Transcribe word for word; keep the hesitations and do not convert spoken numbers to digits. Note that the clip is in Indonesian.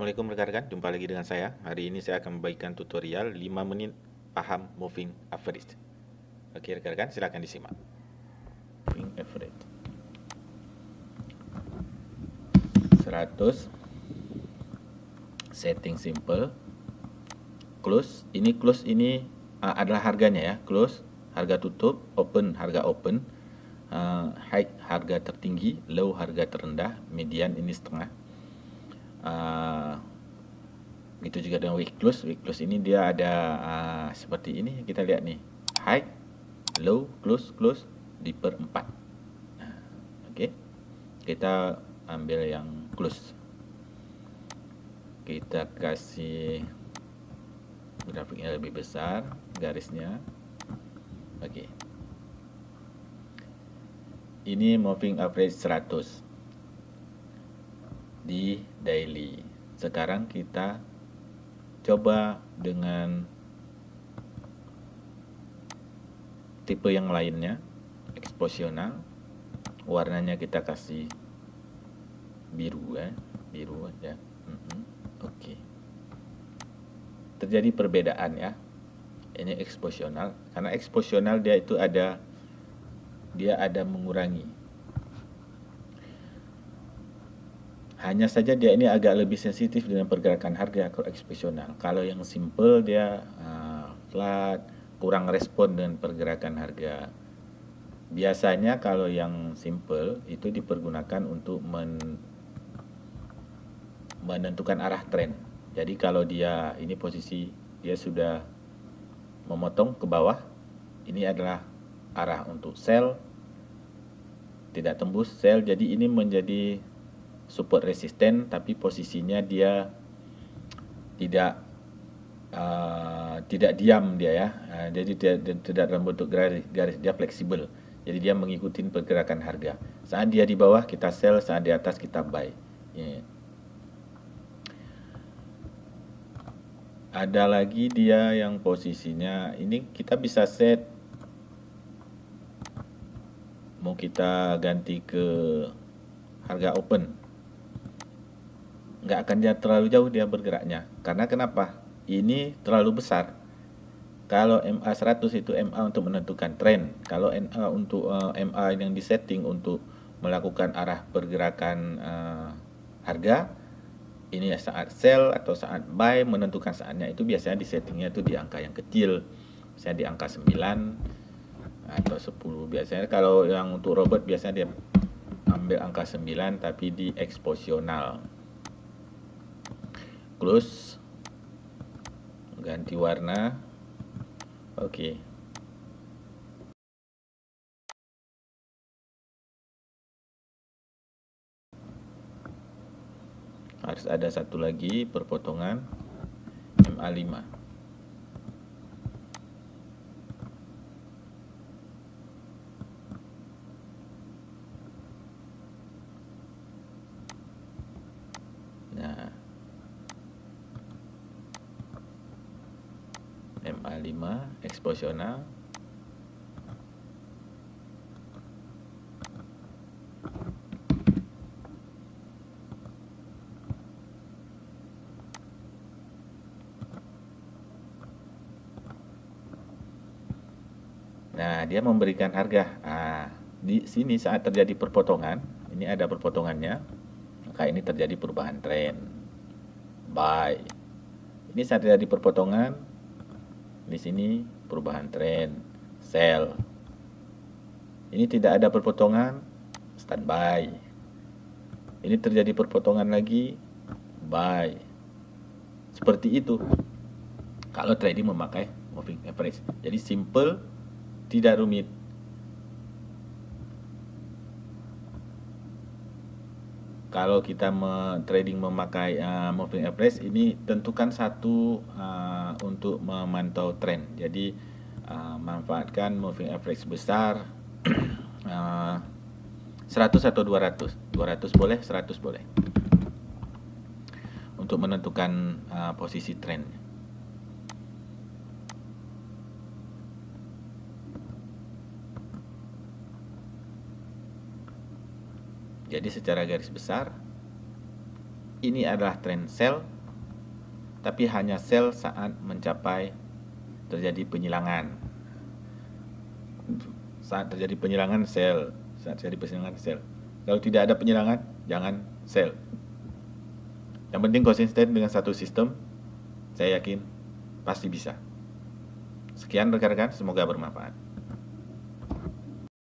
Assalamualaikum rekan-rekan, jumpa lagi dengan saya. Hari ini saya akan membagikan tutorial lima menit paham Moving Average. Oke rekan-rekan, silakan disimak. Moving Average seratus, setting simple, close. Ini close ini uh, adalah harganya ya, close harga tutup, open harga open, uh, high harga tertinggi, low harga terendah, median ini setengah. Uh, itu juga dengan week close. Week close ini dia ada uh, seperti ini, kita lihat nih, high, low, close, close di per empat. Nah, oke, okay. Kita ambil yang close, kita kasih grafiknya lebih besar garisnya. Oke, okay. Ini moving average seratus di daily. Sekarang kita coba dengan tipe yang lainnya, eksposional. Warnanya kita kasih biru ya, biru aja. Mm-hmm. Oke. Okay. Terjadi perbedaan ya. Ini eksposional, karena eksposional dia itu ada dia ada mengurangi. Hanya saja dia ini agak lebih sensitif dengan pergerakan harga eksposional. Kalau yang simple dia uh, flat, kurang respon dengan pergerakan harga. Biasanya kalau yang simple itu dipergunakan untuk men menentukan arah tren. Jadi kalau dia ini posisi dia sudah memotong ke bawah, ini adalah arah untuk sell, tidak tembus sell. Jadi ini menjadi support resisten, tapi posisinya dia tidak uh, tidak diam dia ya, uh, jadi dia, dia tidak dalam bentuk garis, garis, dia fleksibel, jadi dia mengikuti pergerakan harga. Saat dia di bawah kita sell, saat di atas kita buy. Yeah. Ada lagi dia yang posisinya ini kita bisa set, mau kita ganti ke harga open, nggak akan dia terlalu jauh dia bergeraknya. Karena kenapa? Ini terlalu besar. Kalau M A seratus itu M A untuk menentukan tren. Kalau N A untuk uh, M A yang disetting untuk melakukan arah pergerakan uh, harga. Ini ya saat sell atau saat buy, menentukan saatnya itu biasanya disettingnya itu di angka yang kecil. Misalnya di angka sembilan atau sepuluh. Biasanya kalau yang untuk robot biasanya dia ambil angka sembilan, tapi di eksposional. Close, ganti warna. Oke, okay. Harus ada satu lagi perpotongan M A lima. Nah, M A lima eksposional. Nah, dia memberikan harga. Nah, di sini saat terjadi perpotongan, ini ada perpotongannya, maka ini terjadi perubahan tren. Buy. Ini saat terjadi perpotongan, di sini perubahan tren, sell. Ini tidak ada perpotongan, standby. Ini terjadi perpotongan lagi, buy. Seperti itu kalau trading memakai moving average. Jadi simple, tidak rumit. Kalau kita trading memakai uh, moving average, ini tentukan satu uh, untuk memantau tren. Jadi uh, manfaatkan moving average besar uh, seratus atau dua ratus. dua ratus boleh, seratus boleh. Untuk menentukan uh, posisi tren. Jadi secara garis besar ini adalah tren sell, tapi hanya sell saat mencapai terjadi penyilangan. Saat terjadi penyerangan sell, saat terjadi penyerangan sell. Kalau tidak ada penyerangan, jangan sell. Yang penting konsisten dengan satu sistem, saya yakin pasti bisa. Sekian rekan-rekan, semoga bermanfaat.